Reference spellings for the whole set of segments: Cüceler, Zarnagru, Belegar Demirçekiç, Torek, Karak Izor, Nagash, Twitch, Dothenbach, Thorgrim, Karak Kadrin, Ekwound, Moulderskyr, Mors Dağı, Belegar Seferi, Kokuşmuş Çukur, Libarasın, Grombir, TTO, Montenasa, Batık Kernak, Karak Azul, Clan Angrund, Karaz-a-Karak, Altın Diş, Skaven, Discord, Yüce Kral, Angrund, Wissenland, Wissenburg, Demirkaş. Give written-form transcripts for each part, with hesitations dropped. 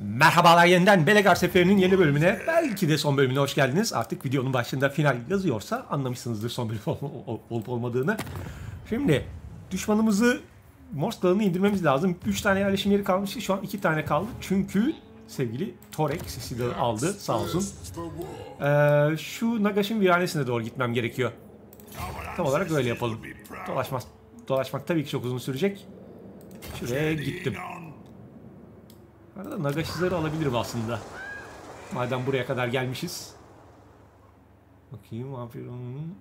Merhabalar yeniden Belegar Seferi'nin yeni bölümüne, belki de son bölümüne hoş geldiniz. Artık videonun başında final yazıyorsa anlamışsınızdır son bölüm olup olmadığını. Şimdi düşmanımızı Mors Dağı'nı indirmemiz lazım. 3 tane yerleşim yeri kalmıştı, şu an 2 tane kaldı. Çünkü sevgili Torek Sicilya'yı aldı sağ olsun. Şu Nagash'ın viranesine doğru gitmem gerekiyor. Tam olarak böyle yapalım. Dolaşmak tabii ki çok uzun sürecek. Şuraya gittim. Arada Nagashizzar'ı alabilirim aslında. Madem buraya kadar gelmişiz. Bakayım Amfiron'un.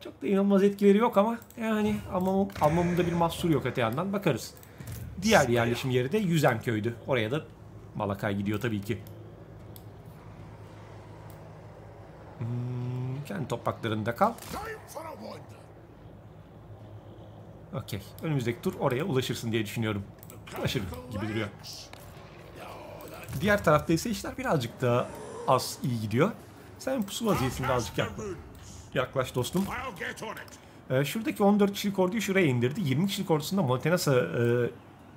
Çok da inanılmaz etkileri yok ama yani almamında bir mahsur yok öte yandan. Bakarız. Diğer yerleşim yeri de Yüzenköy'dü. Oraya da Malakai gidiyor tabii ki. Kendi topraklarında kal. Okey. Önümüzdeki tur oraya ulaşırsın diye düşünüyorum. Ulaşır gibi duruyor. Diğer tarafta ise işler birazcık daha az iyi gidiyor. Sen pusu vaziyetinde azıcık yaklaş dostum. Şuradaki 14 kişilik orduyu şuraya indirdi. 20 kişilik ordusunda Montenasa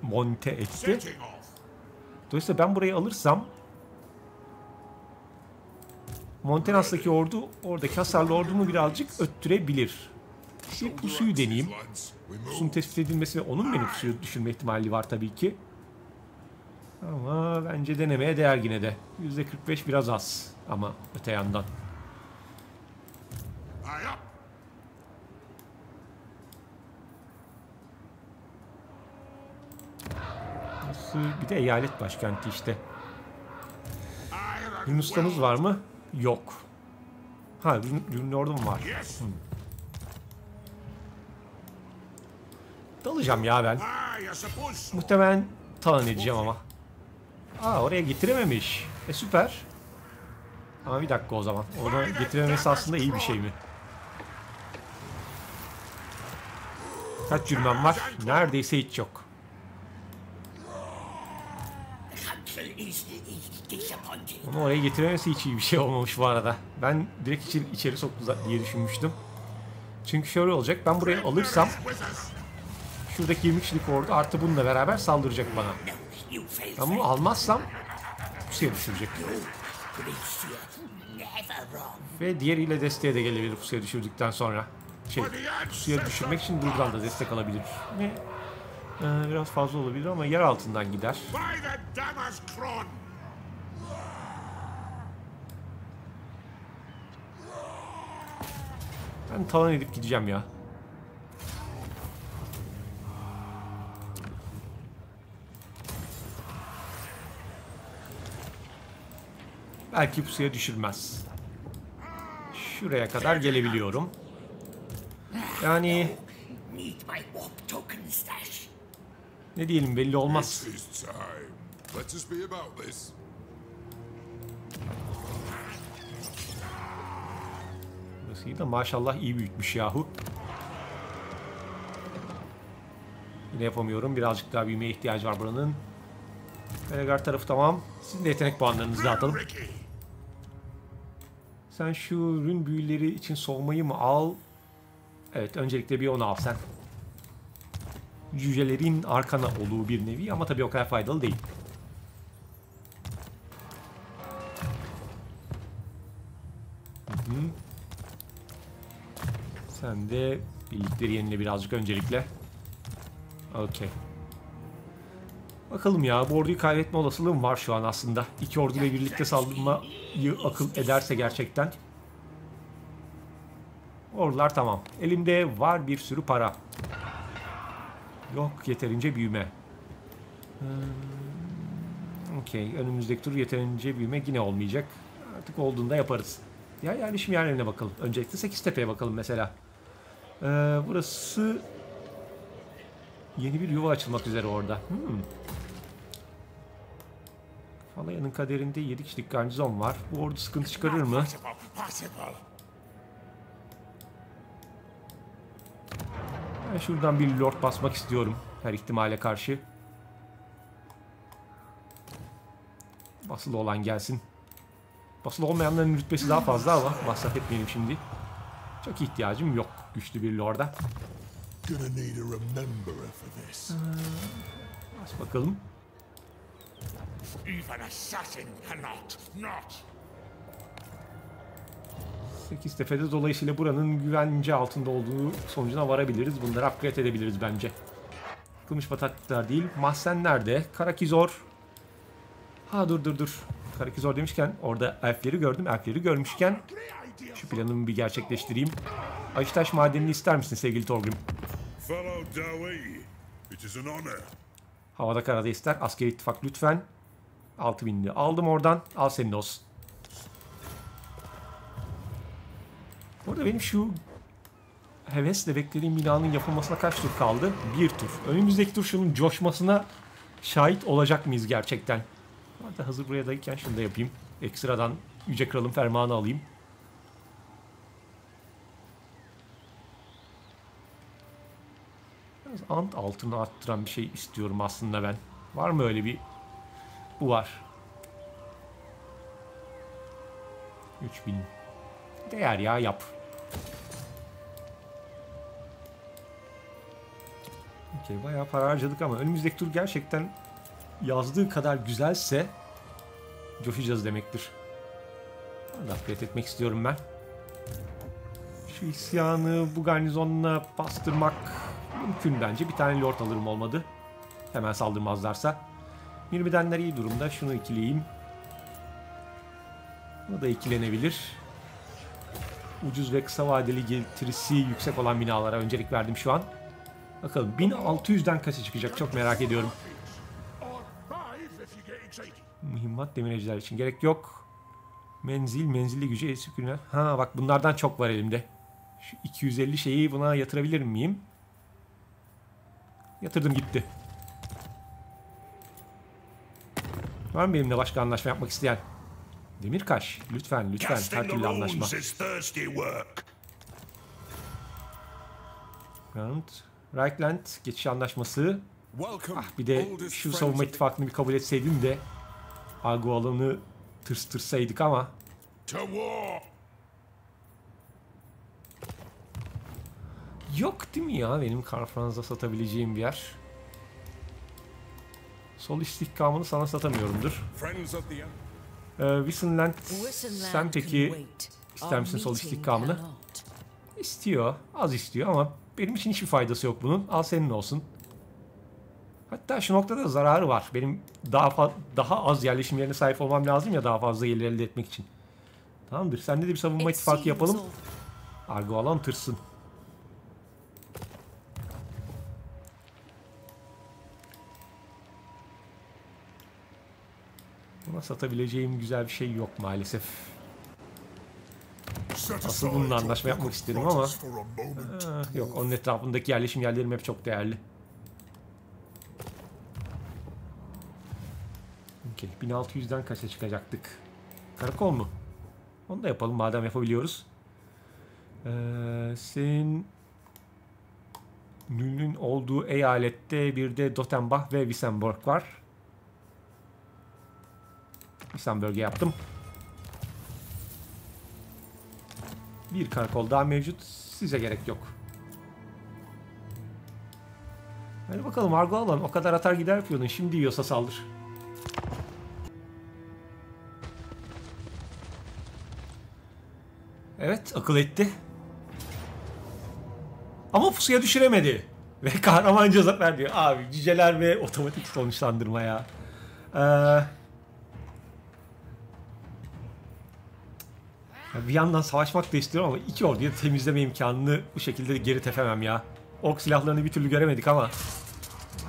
monte etti. Dolayısıyla ben burayı alırsam Montenasa'daki ordu oradaki hasarlı ordumu birazcık öttürebilir. Bir pusuyu deneyeyim. Pusunun tespit edilmesi ve onun beni pusuyu düşürme ihtimali var tabii ki. Ama bence denemeye değer yine de. %45 biraz az ama öte yandan. Nasıl? Bir de eyalet başkenti işte. Yunus'tamız var mı? Yok. Ha, Yunus'um var. Dalacağım ya ben. Muhtemelen talan edeceğim ama. Aa, oraya getirememiş. Süper. Ama bir dakika o zaman. Orada getirememesi aslında iyi bir şey mi? Kaç yürümem var? Neredeyse hiç yok. Ama oraya getirememesi hiç iyi bir şey olmamış bu arada. Ben direkt içeri soktu diye düşünmüştüm. Çünkü şöyle olacak. Ben burayı alırsam şuradaki 20 kişilik ordu artı bununla beraber saldıracak bana. Ama bunu almazsam pusuya düşürecek. Ve diğeriyle desteğe de gelebilir pusuya düşürdükten sonra. Pusuya düşürmek için buradan da destek alabilir. Ne? Biraz fazla olabilir ama yer altından gider. Ben talan edip gideceğim ya. Belki pusuya düşürmez. Şuraya kadar gelebiliyorum. Yani ne diyelim belli olmaz. Burası da maşallah iyi büyütmüş yahu. Yine yapamıyorum. Birazcık daha büyümeye ihtiyacı var buranın. Belegar tarafı tamam. Sizin de yetenek puanlarınızı dağıtalım. Sen şu rün büyüleri için soğumayı mı al? Evet, öncelikle bir onu al sen. Cücelerin arkana olduğu bir nevi ama tabii o kadar faydalı değil. Sen de birlikleri yenile birazcık öncelikle. Okey. Bakalım ya, bu orduyu kaybetme olasılığım var şu an aslında. İki orduyla birlikte saldırmayı akıl ederse gerçekten. Ordular tamam. Elimde var bir sürü para. Yok yeterince büyüme. Okey, önümüzdeki tur yeterince büyüme yine olmayacak. Artık olduğunda yaparız. Diğer yerleşim yerlerine bakalım. Öncelikle 8 Tepe'ye bakalım mesela. Burası yeni bir yuva açılmak üzere orada. Falaya'nın kaderinde 7 kişilik garnizon var. Bu ordu sıkıntı çıkarır mı? Ben şuradan bir lord basmak istiyorum. Her ihtimale karşı. Basılı olan gelsin. Basılı olmayanların rütbesi daha fazla ama masraf etmeyelim şimdi. Çok ihtiyacım yok güçlü bir lorda. Bas bakalım. Even assassin cannot, not. 8 tepede dolayısıyla buranın güvence altında olduğu sonucuna varabiliriz. Bunları upgrade edebiliriz bence. Yıkılmış bataklıklar değil. Mahzen nerede? Karak Izor. Ha dur. Karak Izor demişken orada elfleri gördüm. Elfleri görmüşken şu planımı bir gerçekleştireyim. Aytaş madenini ister misin sevgili Thorgrim? Havada karada ister. Askeri ittifak lütfen. 6000'li aldım oradan. Al senin olsun. Burada benim şu hevesle beklediğim binanın yapılmasına kaç tur kaldı? Bir tur. Önümüzdeki tur şunun coşmasına şahit olacak mıyız gerçekten? Hatta hazır buraya dayıkken şunu da yapayım. Ekstradan Yüce Kral'ın fermanı alayım. Biraz ant altını arttıran bir şey istiyorum aslında ben. Var mı öyle bir? Bu var. 3000. Değer ya, yap. Okay, bayağı para harcadık ama önümüzdeki tur gerçekten yazdığı kadar güzelse coşacağız demektir. Upgrade etmek istiyorum ben. Şu isyanı bu garnizonla bastırmak mümkün bence. Bir tane lord alırım olmadı. Hemen saldırmazlarsa. 20'denler iyi durumda. Şunu ikileyeyim. Bu da ikilenebilir. Ucuz ve kısa vadeli getirisi yüksek olan binalara öncelik verdim şu an. Bakalım 1600'den kaça çıkacak, çok merak ediyorum. Mühimmat demirciler için gerek yok. Menzilli gücü eski günler. Ha bak, bunlardan çok var elimde. Şu 250 şeyi buna yatırabilir miyim? Yatırdım gitti. Var mı benimle başka anlaşma yapmak isteyen? Demirkaş, lütfen her türlü anlaşma. Reikland geçiş anlaşması. Ah, bir de şu savunma ittifakını bir kabul etseydim de Argo Alan'ı tırsaydık ama. Yok değil mi ya benim Carfrance'da satabileceğim bir yer? Sol istihkamını sana satamıyorumdur. Wissenland, sen peki ister misin sol istihkamını? İstiyor, az istiyor ama benim için hiçbir faydası yok bunun. Al senin olsun. Hatta şu noktada zararı var. Benim daha az yerleşim yerine sahip olmam lazım ya daha fazla gelir elde etmek için. Tamamdır, sende de bir savunma ittifakı yapalım. Argo Alan tırsın. Buna satabileceğim güzel bir şey yok maalesef. Aslında bununla anlaşma yapmak istedim ama yok, onun etrafındaki yerleşim yerlerim hep çok değerli. Okay, 1600'den kaça çıkacaktık? Karakol mu? Onu da yapalım madem yapabiliyoruz. Senin Nül'ün olduğu eyalette bir de Dothenbach ve Wissenburg var. Wissenburg'e yaptım. Bir karakol daha mevcut. Size gerek yok. Hadi bakalım Argo Alan. O kadar atar gider piyonun. Şimdi yiyorsa saldır. Evet, akıl etti. Ama pusuya düşüremedi. Ve kahramanca zafer diyor. Abi cüceler ve otomatik sonuçlandırma ya. Bir yandan savaşmak da istiyorum ama iki orduyu temizleme imkanını bu şekilde geri tepemem ya. Ork silahlarını bir türlü göremedik ama. Oh,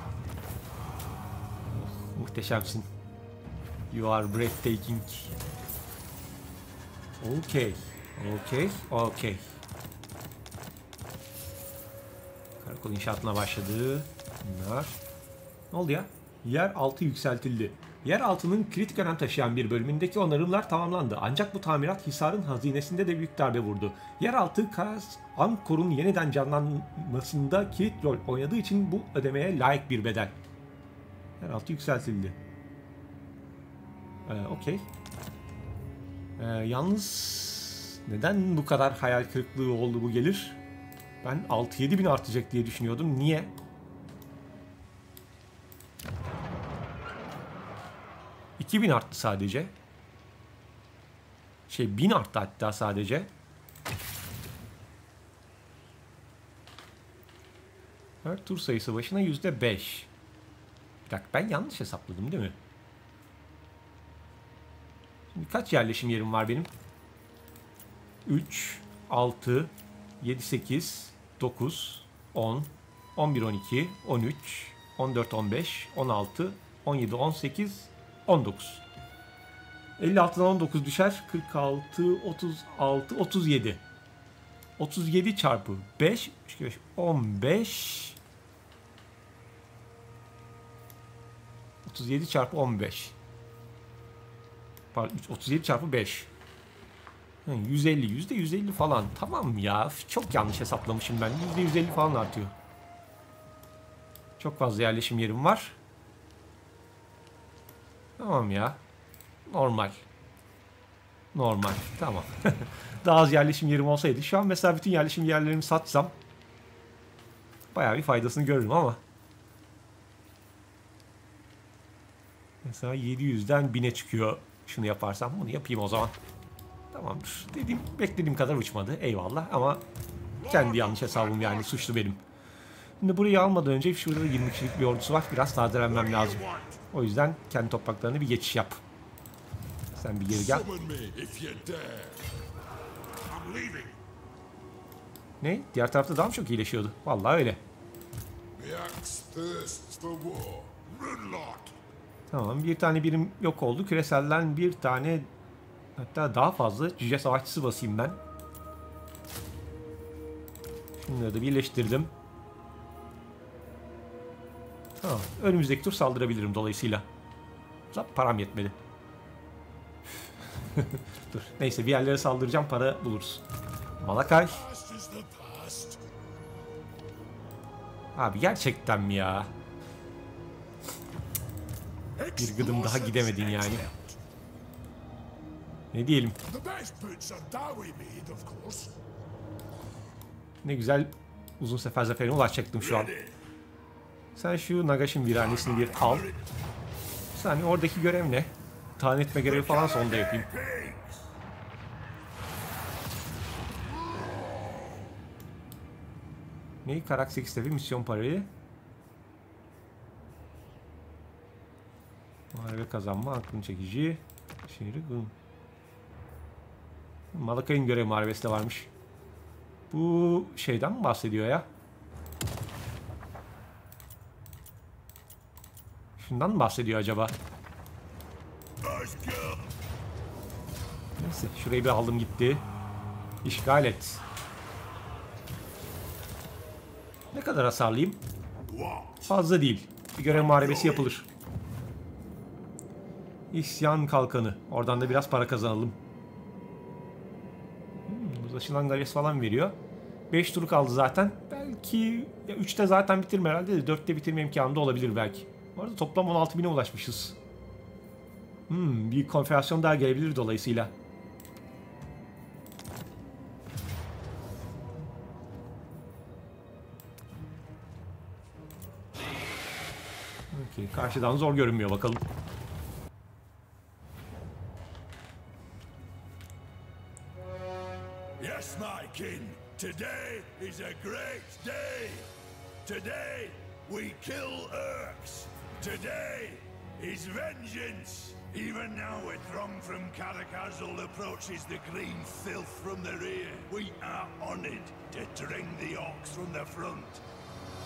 muhteşemsin. You are breathtaking. Okay. Karakol inşaatına başladı. Bunlar. Ne oldu ya? Yeraltı yükseltildi. Yeraltının kritik önem taşıyan bir bölümündeki onarımlar tamamlandı. Ancak bu tamirat Hisar'ın hazinesinde de büyük darbe vurdu. Yeraltı, Ankor'un yeniden canlanmasında kilit rol oynadığı için bu ödemeye layık bir bedel. Yeraltı yükseltildi. Okey. Yalnız neden bu kadar hayal kırıklığı oldu bu gelir? Ben 6-7 bin artacak diye düşünüyordum. Niye? 2000 arttı sadece. 1000 arttı hatta sadece. Her tur sayısı başına %5. Bir dakika, ben yanlış hesapladım değil mi? Şimdi kaç yerleşim yerim var benim? 3, 6, 7, 8, 9, 10, 11, 12, 13, 14, 15, 16, 17, 18, 19. 56'dan 19 düşer. 46, 36, 37. 37 çarpı 5, 15. 37 çarpı 15. Pardon, 37 çarpı 5. 150, %150 falan. Tamam ya, çok yanlış hesaplamışım ben. %150 falan artıyor. Çok fazla yerleşim yerim var. Tamam ya. Normal. Normal. Tamam. Daha az yerleşim yerim olsaydı. Şu an mesela bütün yerleşim yerlerimi satsam bayağı bir faydasını görürüm ama. Mesela 700'den 1000'e çıkıyor. Şunu yaparsam, bunu yapayım o zaman. Tamamdır. Beklediğim kadar uçmadı. Eyvallah ama kendi yanlış hesabım yani. Suçlu benim. Şimdi burayı almadan önce şurada da 20 kişilik bir ordusu var. Biraz tazelenmem lazım. O yüzden kendi topraklarına bir geçiş yap. Sen bir geri gel. Ne? Diğer tarafta daha mı çok iyileşiyordu? Vallahi öyle. Tamam, bir tane birim yok oldu. Küreselden bir tane, hatta daha fazla cüce savaşçısı basayım ben. Şunları da birleştirdim. Tamam, önümüzdeki tur saldırabilirim dolayısıyla. Param yetmedi. Dur, neyse bir yerlere saldıracağım, para buluruz. Malakai. Abi gerçekten mi ya? Bir gıdım daha gidemedin yani. Ne diyelim? Ne güzel uzun sefer zaferine ulaşacaktım şu an. Sen şu Nagash'ın viranesini bir al. Sen oradaki görev ne? Tahan etme görevi falan sonunda yapayım. Neyi? Karak 8 seviye misyon parayı. Muharebe kazanma, aklını çekici. Şehri bu. Malakai'nin görevi muharebesi de varmış. Bu şeyden mi bahsediyor ya? Şundan mı bahsediyor acaba? Neyse, şurayı bir aldım gitti. İşgal et. Ne kadar hasarlıyım? Fazla değil. Bir görev muharebesi yapılır. İsyan kalkanı. Oradan da biraz para kazanalım. Uzlaşılan gares falan veriyor. 5 tur kaldı zaten. Belki 3'te zaten bitirme herhalde de 4'te bitirme imkanı da olabilir belki. Bu arada toplam 16.000'e ulaşmışız. Bir konferasyon daha gelebilir dolayısıyla. Okay, karşıdan zor görünmüyor, bakalım. Yes my king, today is a great day. Today we kill Urks. Today is vengeance. Even now a throng from Karak Azul approaches the green filth from the rear. We are honored to drink the orcs from the front.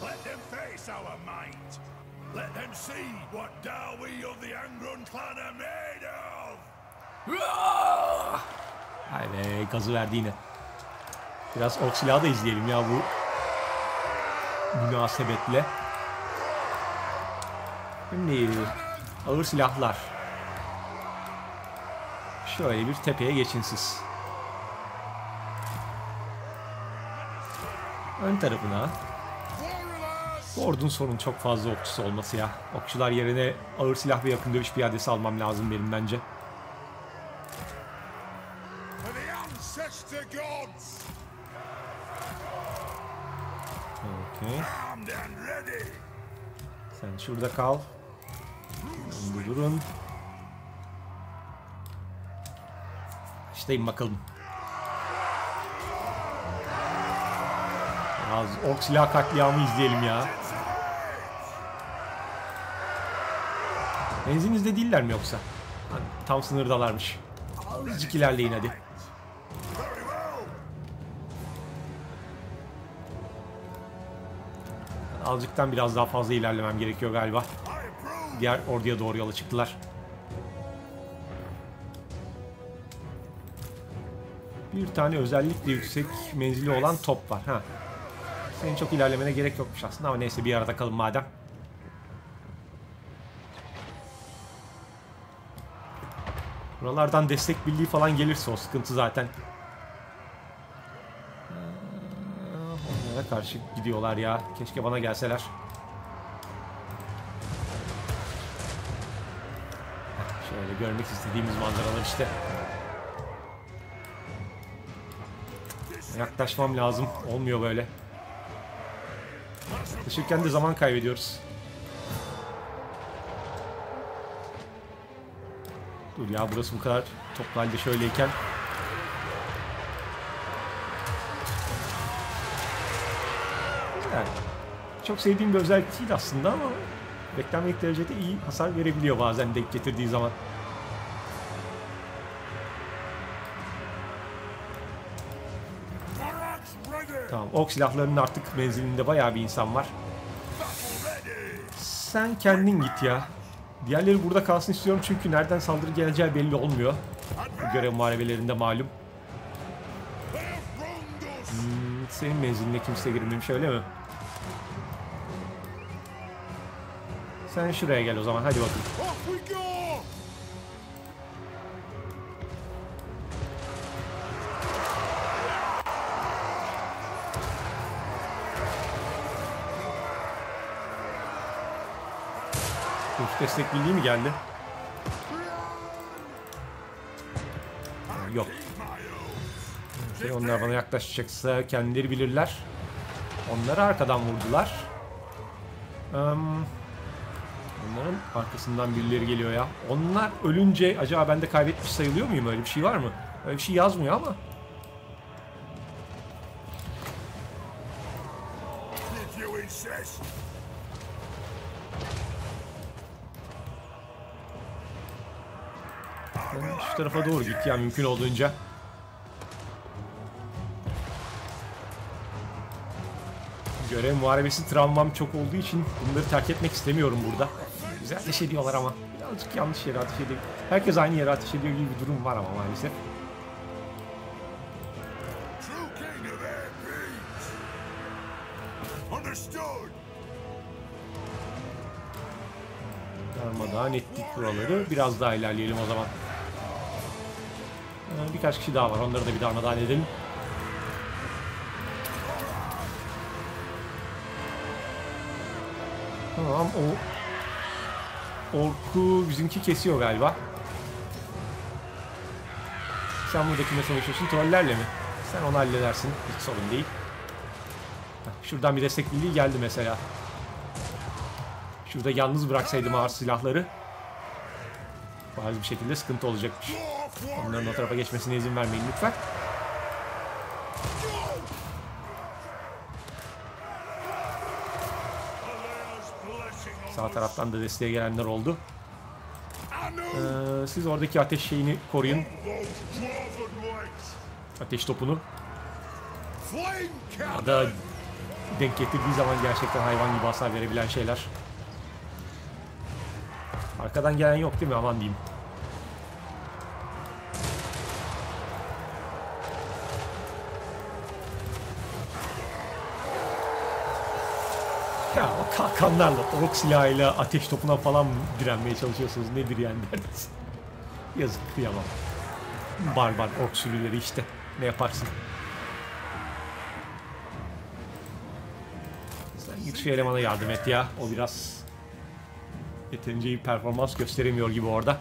Let them face our might. Let them see what Dawi of the Angrund clan are made of. Haydi, gazı verdi yine. Biraz ork silahı da izleyelim ya bu münasebetle. Şimdi ağır silahlar. Şöyle bir tepeye geçin siz. Ön tarafına. Bu ordunun sorun çok fazla okçusu olması ya. Okçular yerine ağır silah ve yakın dövüş piyadesi almam lazım benim bence. Okay. Sen şurada kal. Durun. Başlayın bakalım. Az ork silah katliamı izleyelim ya. Benzinizde değiller mi yoksa? Tam sınırdalarmış. Azıcık ilerleyin hadi. Azıcıktan biraz daha fazla ilerlemem gerekiyor galiba. Diğer orduya doğru yola çıktılar. Bir tane özellikle yüksek menzili olan top var. Ha. Senin çok ilerlemene gerek yokmuş aslında ama neyse bir arada kalın madem. Buralardan destek birliği falan gelirse o sıkıntı zaten. Onlara karşı gidiyorlar ya. Keşke bana gelseler. Şöyle görmek istediğimiz manzaralar işte. Yaklaşmam lazım. Olmuyor böyle. Yaklaşırken de zaman kaybediyoruz. Dur ya, burası bu kadar toplu halde şöyleyken. Yani çok sevdiğim bir özellik değil aslında ama beklenmedik derecede iyi hasar verebiliyor bazen denk getirdiği zaman. Tamam, ok silahlarının artık menzilinde bayağı bir insan var. Sen kendin git ya. Diğerleri burada kalsın istiyorum çünkü nereden saldırı geleceği belli olmuyor. Bu görev muharebelerinde malum. Senin menziline kimse girmemiş öyle mi? Sen şuraya gel o zaman, hadi bakalım. Destek birliği mi geldi? Yok. Şey, onlar bana yaklaşacaksa kendileri bilirler. Onları arkadan vurdular. Onların arkasından birileri geliyor ya. Onlar ölünce acaba ben de kaybetmiş sayılıyor muyum? Öyle bir şey var mı? Öyle bir şey yazmıyor ama. Şu tarafa doğru git ya mümkün olduğunca. Görev muharebesi travmam çok olduğu için bunları terk etmek istemiyorum burada. Güzel ateş ediyorlar ama birazcık yanlış yere ateş ediyor. Herkes aynı yere ateş ediyor gibi bir durum var ama maalesef. Darmadağın ettik buraları. Biraz daha ilerleyelim o zaman. Birkaç kişi daha var. Onları da bir darmadağın edelim. Tamam, o orku bizimki kesiyor galiba. Sen buradakiyle savaşıyorsun. Trollerle mi? Sen onu halledersin. Hiç sorun değil. Şuradan bir destek birliği geldi mesela. Şurada yalnız bıraksaydım ağır silahları bazı bir şekilde sıkıntı olacakmış. Onların o tarafa geçmesine izin vermeyin lütfen. Sağ taraftan da desteğe gelenler oldu. Siz oradaki ateş şeyini koruyun. Ateş topunu. Ya da denk getirdiği zaman gerçekten hayvan gibi hasar verebilen şeyler. Arkadan gelen yok değil mi? Aman diyeyim. Ya o kalkanlarla, ork silahıyla, ateş topuna falan direnmeye çalışıyorsunuz. Nedir yani derdiniz? Yazık, kıyamam. Barbar ork sürüleri işte. Ne yaparsın? Sen git şu elemana yardım et ya. O biraz... yeterince iyi performans gösteremiyor gibi orada.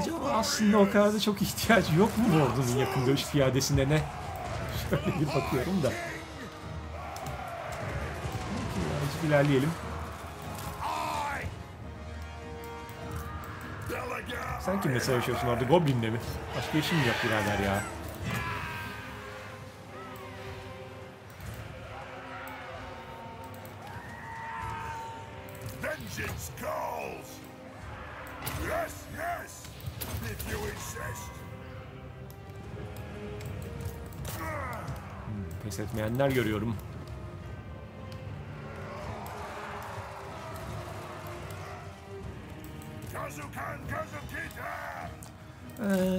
Acaba aslında o kadar da çok ihtiyacı yok mu ordunun yakın dövüş piyadesine ne? Şöyle bir bakıyorum da. Azıcık ilerleyelim. Sen kimle savaşıyorsun orada? Goblin'le mi? Başka işim yok birader ya. Pes etmeyenler görüyorum.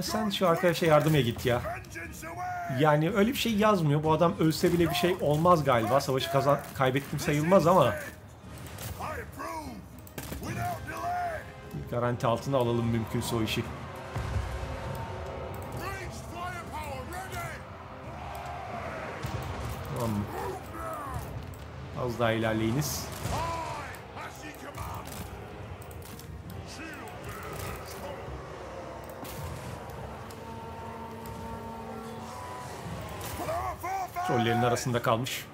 Sen şu arkadaşa yardıma git ya. Yani öyle bir şey yazmıyor. Bu adam ölse bile bir şey olmaz galiba. Savaşı kaybettim sayılmaz ama. Garanti altına alalım mümkünse o işi. Tamam. Az daha ilerleyiniz. Trollerin arasında kalmış.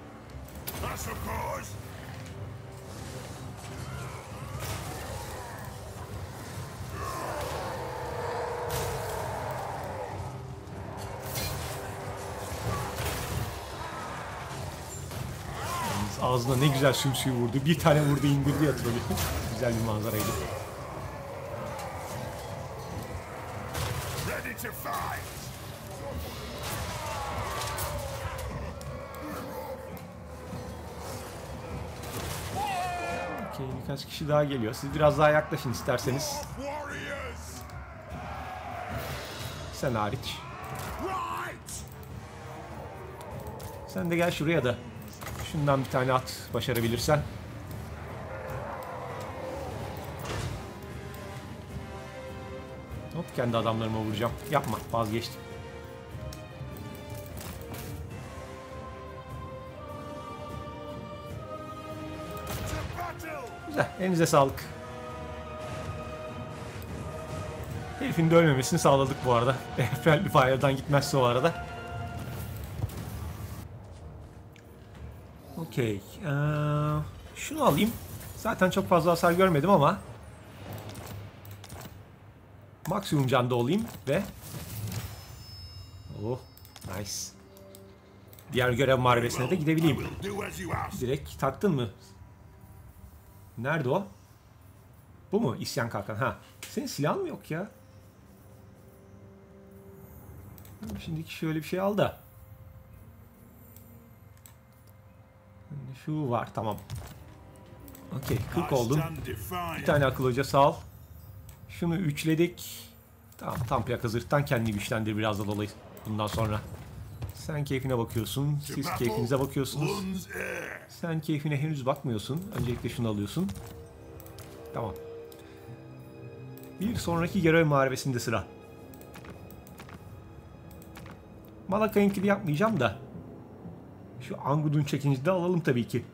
Ağzına ne güzel sümsüyü vurdu. Bir tane vurdu, indirdi ya trolü. Güzel bir manzaraydı. Okay, birkaç kişi daha geliyor. Siz biraz daha yaklaşın isterseniz. Sen hariç. Sen de gel şuraya da. Şundan bir tane at başarabilirsen. Hop, kendi adamlarıma vuracağım. Yapma, vazgeçtim. Güzel, elinize sağlık. Herifin de ölmemesini sağladık bu arada. Friendly Fire'dan gitmezse o arada. Okay. Şunu alayım. Zaten çok fazla hasar görmedim ama maksimum canda olayım ve oh, nice. Diğer görev muharebesine de gidebileyim. Direkt taktın mı? Nerede o? Bu mu? İsyan kalkan. Ha. Senin silahın mı yok ya? Şimdiki şöyle bir şey al da. Şu var, tamam. Okey, 40 oldum. Bir tane akıl hoca sağ ol. Şunu üçledik. Tamam, tam plaka zırhtan kendini güçlendir biraz da dolayı bundan sonra. Sen keyfine bakıyorsun, siz keyfinize bakıyorsunuz. Sen keyfine henüz bakmıyorsun. Öncelikle şunu alıyorsun. Tamam. Bir sonraki görev muharebesinde sıra. Malakai'ninkini yapmayacağım da. Şu Angrund'un çekinci de alalım tabii ki.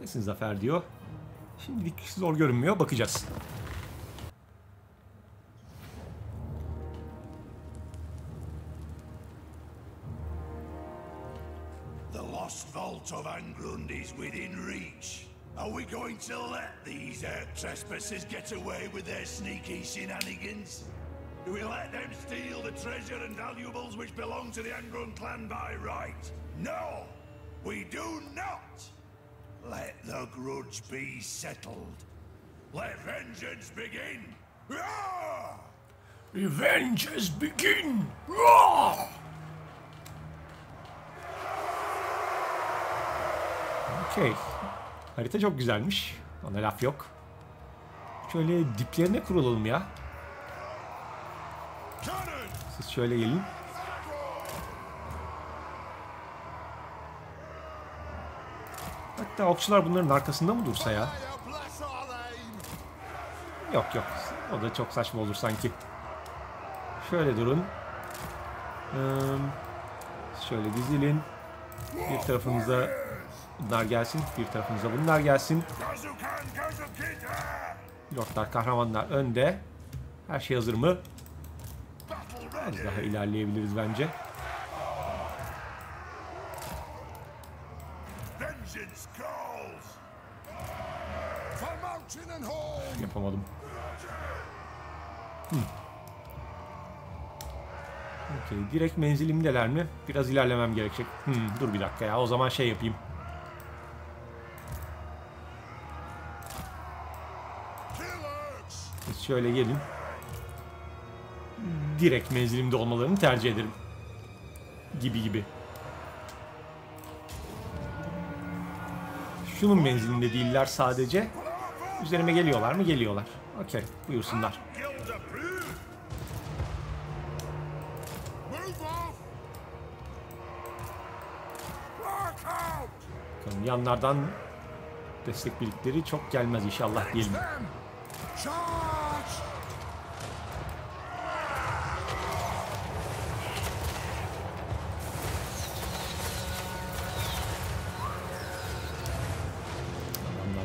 Kesin zafer diyor. Şimdilik zor görünmüyor. Bakacağız. The lost vault of Angrund is within reach. Are we going to let these trespassers get away with their sneaky shenanigans? Do we let them steal the treasure and valuables which belong to the Angrund clan by right? No! We do not! Let the grudge be settled. Let vengeance begin! Roar! Vengeance begin! Roar! Okay. Harita çok güzelmiş. Ona laf yok. Şöyle diplerine kurulalım ya. Siz şöyle gelin. Hatta okçular bunların arkasında mı dursa ya? Yok yok. O da çok saçma olur sanki. Şöyle durun. Şöyle dizilin. Bir tarafınıza bunlar gelsin, bir tarafınıza bunlar gelsin. Pilotlar, kahramanlar önde. Her şey hazır mı? biraz daha ilerleyebiliriz bence. Yapamadım. Okay, direkt menzilimdeler mi? Biraz ilerlemem gerekecek. Dur bir dakika ya. O zaman şey yapayım. Şöyle gelin. Direkt menzilimde olmalarını tercih ederim. Gibi. Şunun menzilinde değiller sadece. Üzerime geliyorlar mı? Geliyorlar. Okey. Buyursunlar. Bakalım, yanlardan destek birlikleri çok gelmez inşallah diyelim.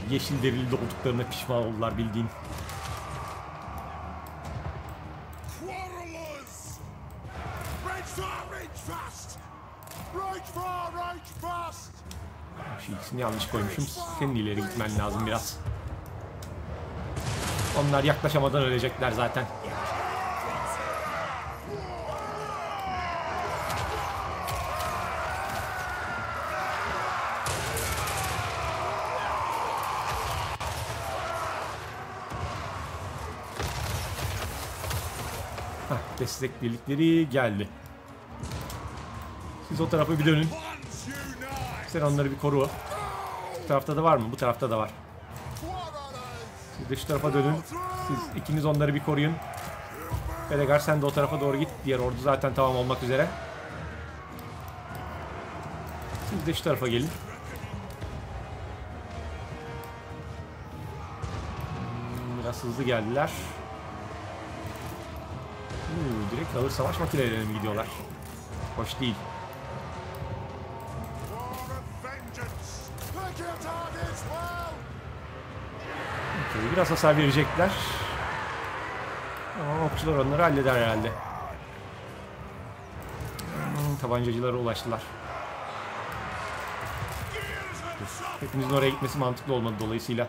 Yeşil derilde olduklarına pişman oldular bildiğin. Şu ikisini yanlış koymuşum. Senin ileri gitmen lazım biraz. Onlar yaklaşamadan ölecekler zaten. Destek birlikleri geldi. Siz o tarafa bir dönün. Sen onları bir koru. Bu tarafta da var mı? Bu tarafta da var. Siz de şu tarafa dönün. Siz ikiniz onları bir koruyun. Belegar sen de o tarafa doğru git. Diğer ordu zaten tamam olmak üzere. Siz de şu tarafa gelin. Biraz hızlı geldiler. Direkt ağır savaş makinelerine mi gidiyorlar? Hoş değil. Okay, biraz hasar verecekler. Ama okçular onları halleder herhalde. Tabancacılara ulaştılar. Hepimizin oraya gitmesi mantıklı olmadı dolayısıyla.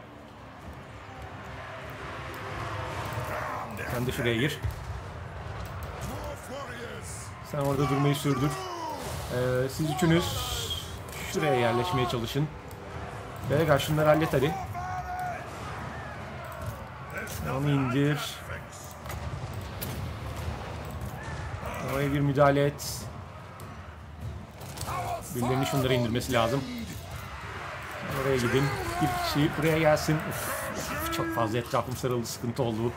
Sen de şuraya gir. Sen orada durmayı sürdür. Siz üçünüz şuraya yerleşmeye çalışın. Belegar şunları hallet hadi. Onu indir. Oraya bir müdahale et. Birilerinin şunları indirmesi lazım. Oraya gidin. Bir kişi buraya gelsin. Of, çok fazla etrafım sarıldı, sıkıntı oldu bu.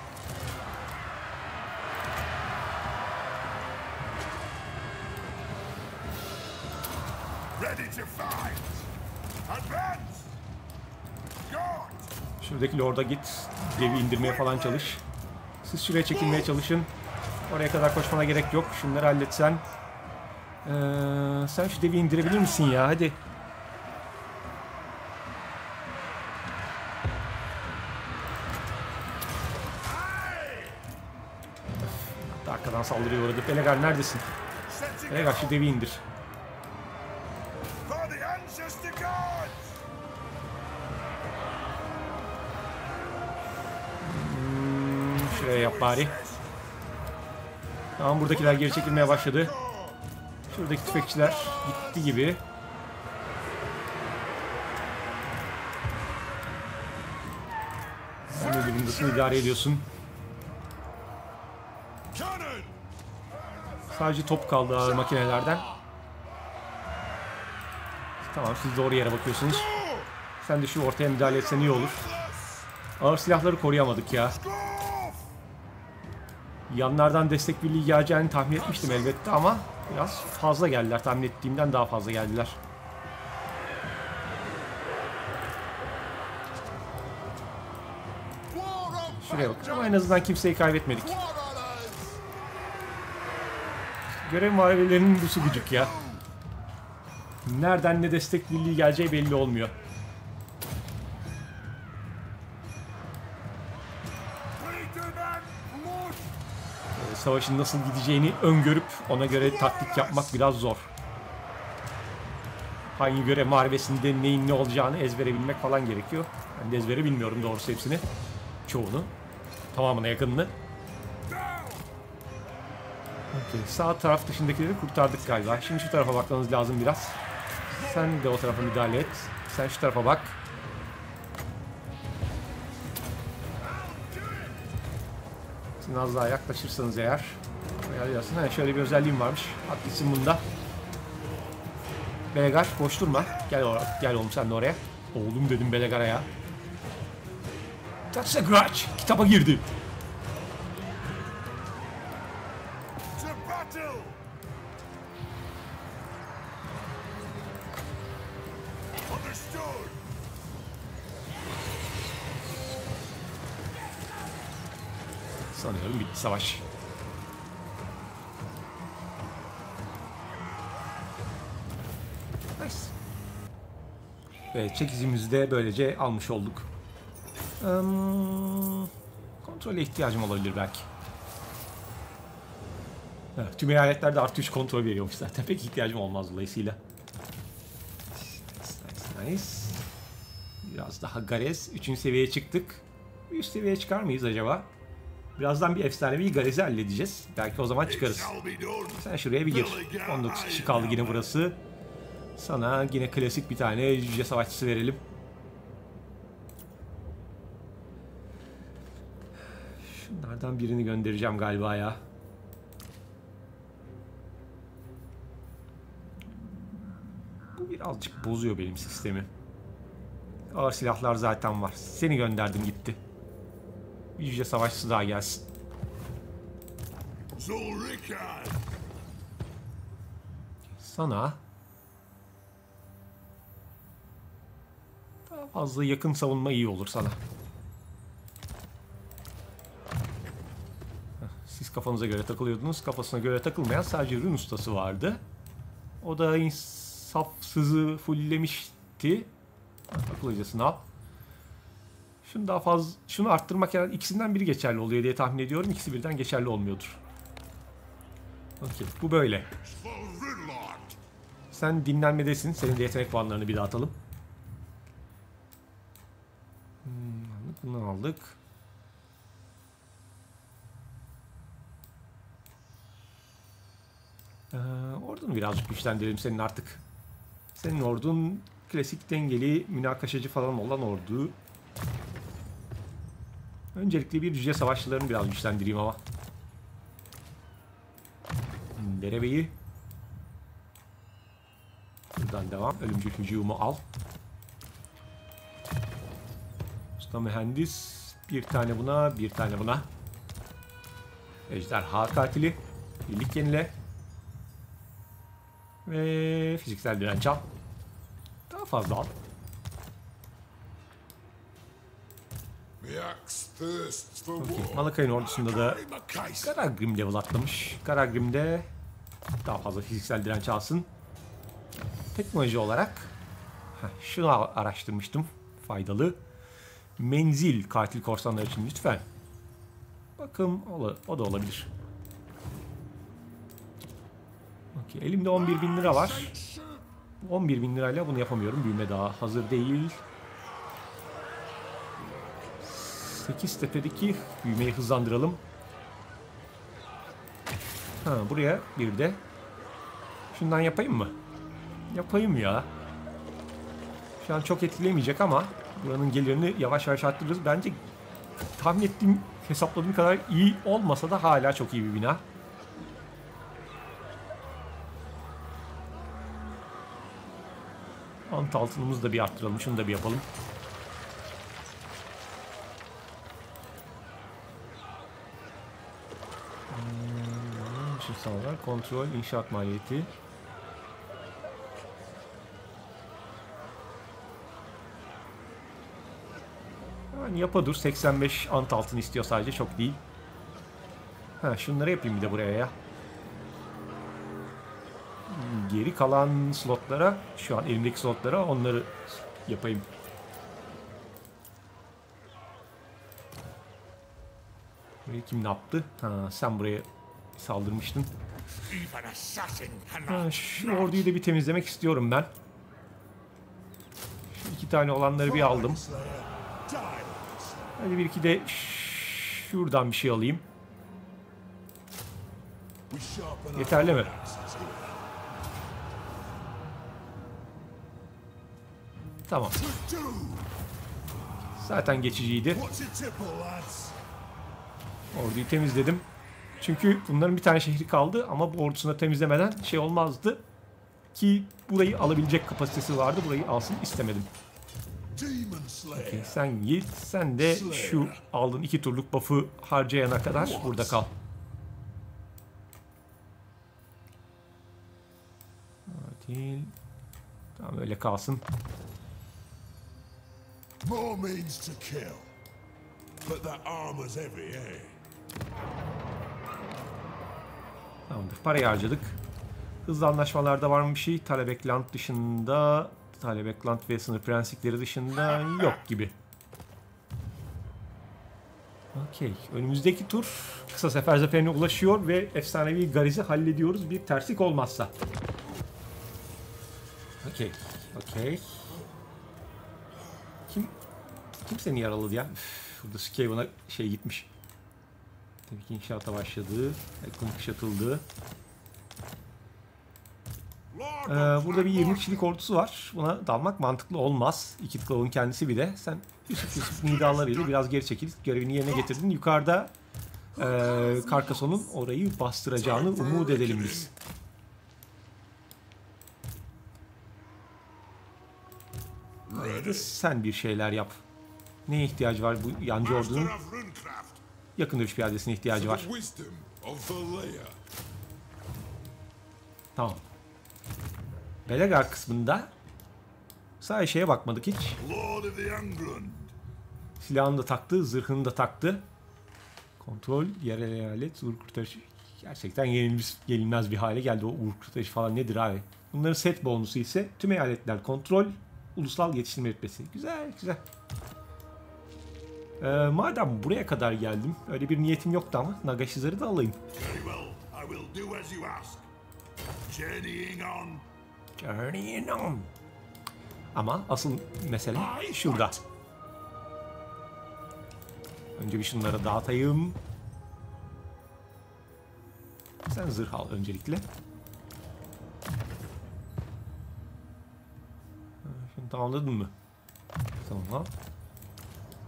Şuradaki lorda git, devi indirmeye falan çalış. Siz şuraya çekilmeye çalışın. Oraya kadar koşmana gerek yok. Şunları halletsen. Sen şu devi indirebilir misin ya? Hadi. Öf, arkadan saldırıya uğradı. Belegar neredesin? Belegar şu devi indir. Yap bari. Tamam, buradakiler geri çekilmeye başladı. Şuradaki tüfekçiler gitti gibi. Sen de durumdasın, idare ediyorsun. Sadece top kaldı ağır makinelerden. Tamam, siz doğru yere bakıyorsunuz. Sen de şu ortaya müdahale etsen iyi olur. Ağır silahları koruyamadık ya. Yanlardan destek birliği geleceğini tahmin etmiştim elbette ama biraz fazla geldiler. Tahmin ettiğimden daha fazla geldiler. Şuraya bakın ama en azından kimseyi kaybetmedik. Görev muharebelerinin busu gücük ya. Nereden ne destek birliği geleceği belli olmuyor. savaşın nasıl gideceğini öngörüp ona göre taktik yapmak biraz zor. Hangi görev maharbesinde neyin ne olacağını ezbere bilmek falan gerekiyor. Ben de ezbere bilmiyorum doğrusu hepsini. Çoğunu. Tamamına yakınını. Okay. Sağ taraf dışındakileri kurtardık galiba. Şimdi şu tarafa bakmanız lazım biraz. Sen de o tarafa müdahale et. Sen şu tarafa bak. Siz az daha yaklaşırsanız eğer. Yani şöyle bir özelliğim varmış. Haklısın bunda. Belegar boş durma. Gel, gel oğlum sen de oraya. Oğlum dedim Belegar'a ya. That's a grudge. Kitaba girdi. Sanıyorum bitti savaş. Nice. Ve çekicimizi de böylece almış olduk. Kontrole ihtiyacım olabilir belki. Evet, tüm eyaletlerde artı 3 kontrol veriyormuş zaten. Pek ihtiyacım olmaz dolayısıyla. Nice, nice. Biraz daha garez. 3. seviyeye çıktık. Bir üst seviyeye çıkar mıyız acaba? Birazdan bir efsanevi garezi halledeceğiz. Belki o zaman çıkarız. Sen şuraya bir gir. 19 kişi kaldı yine burası. Sana yine klasik bir tane cüce savaşçısı verelim. Şunlardan birini göndereceğim galiba ya. Bu birazcık bozuyor benim sistemi. Ağır silahlar zaten var. Seni gönderdim gitti. Bir yüce savaşçısı daha gelsin. Sana daha fazla yakın savunma iyi olur sana. Siz kafanıza göre takılıyordunuz. Kafasına göre takılmayan sadece rün ustası vardı. O da insafsızı fullemişti. Takılacasını al. Şunu daha fazla, şunu arttırmak herhalde ikisinden biri geçerli oluyor diye tahmin ediyorum. İkisi birden geçerli olmuyordur. Okay, bu böyle. Sen dinlenmedesin. Senin de yetenek puanlarını bir dağıtalım. Bunu aldık. Ordunu birazcık güçlendirelim senin artık. Senin ordun klasik dengeli, münakaşacı falan olan ordu. Öncelikle bir cüce savaşçılarını biraz güçlendireyim ama. Derebeyi. Buradan devam. Ölümcül hücumu al. Usta mühendis. Bir tane buna, bir tane buna. Ejderha katili. Birlik yenile. Ve fiziksel direnç al. Daha fazla al. Okay. Malakai'nin ordusunda da Garagrim level atlamış. Garagrim de daha fazla fiziksel direnç alsın. Teknoloji olarak şunu araştırmıştım. Faydalı. Menzil katil korsanlar için lütfen. Bakın o da olabilir. Okay. Elimde 11.000 lira var. 11.000 lirayla bunu yapamıyorum. Büyüme daha hazır değil. 8 tepedeki büyümeyi hızlandıralım. Ha, buraya bir de şundan yapayım mı? Yapayım ya. Şu an çok etkilemeyecek ama buranın gelirini yavaş yavaş arttırırız. Bence tahmin ettiğim, hesapladığım kadar iyi olmasa da hala çok iyi bir bina. Ant altınımızı da bir arttıralım. Şunu da bir yapalım. Sağlar, kontrol, inşaat maliyeti. Yani yapadur 85 ant altın istiyor sadece, çok değil. Ha, şunları yapayım bir de buraya ya. Geri kalan slotlara, şu an elimdeki slotlara onları yapayım. Buraya kim ne yaptı? Ha, sen buraya saldırmıştın. Ha, şu orduyu da bir temizlemek istiyorum ben. Şu iki tane olanları bir aldım. Hadi bir iki de şuradan bir şey alayım. Yeterli mi? Tamam. Zaten geçiciydi. Orduyu temizledim. Çünkü bunların bir tane şehri kaldı ama bu ordusunu temizlemeden şey olmazdı ki burayı alabilecek kapasitesi vardı. Burayı alsın istemedim. Okay, sen git. Sen de şu aldığın 2 turluk buff'ı harcayana kadar burada kal. Değil. Tamam, öyle kalsın. Tamamdır. Parayı harcadık. Hızlı anlaşmalarda var mı bir şey? Talebekland dışında... Talebekland ve sınır prenslikleri dışında yok gibi. Okey. Önümüzdeki tur kısa sefer zaferine ulaşıyor ve efsanevi Gariz'i hallediyoruz bir terslik olmazsa. Okey. Okey. Kim seni yaraladı ya? Üf, burada Skaven'a şey gitmiş. Tabii ki inşaata başladı. Ekwound kuşatıldı. Burada bir 20 kişilik ordusu var. Buna dalmak mantıklı olmaz. İki Klav'ın kendisi bir de. Sen üsüp nidalarıyla biraz geri çekil. Görevini yerine getirdin. Yukarıda Carcasson'un orayı bastıracağını umut edelim biz. Sen bir şeyler yap. Neye ihtiyacı var bu yancı ordunun? Yakın dövüş piyadesine ihtiyacı var. Tamam. Belegar kısmında sadece şeye bakmadık hiç. Silahını da taktı, zırhını da taktı. Kontrol, yerel eyalet, uğur kurtarışı. Gerçekten yenilmez bir hale geldi o uğur kurtarışı falan nedir abi. Bunların set bonusu ise tüm eyaletler kontrol, ulusal yetiştirme rütbesi. Güzel, güzel. Madem buraya kadar geldim, öyle bir niyetim yoktu ama Nagashizzar'ı da alayım. Journeying on. Ama asıl mesele şurada. Önce bir şunları dağıtayım. Sen zırh al öncelikle. Şunu tamamladın mı? Tamam.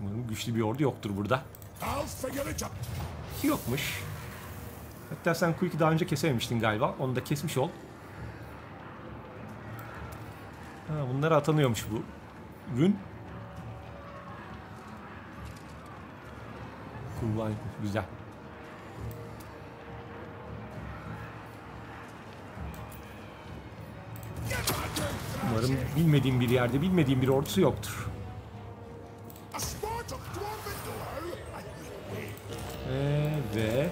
Umarım güçlü bir ordu yoktur burada. Yokmuş. Hatta sen Quick'i daha önce kesememiştin galiba. Onu da kesmiş ol. Ha, bunlara atanıyormuş bu ürün. Kullan, güzel. Umarım bilmediğim bir yerde bilmediğim bir ordusu yoktur. Ve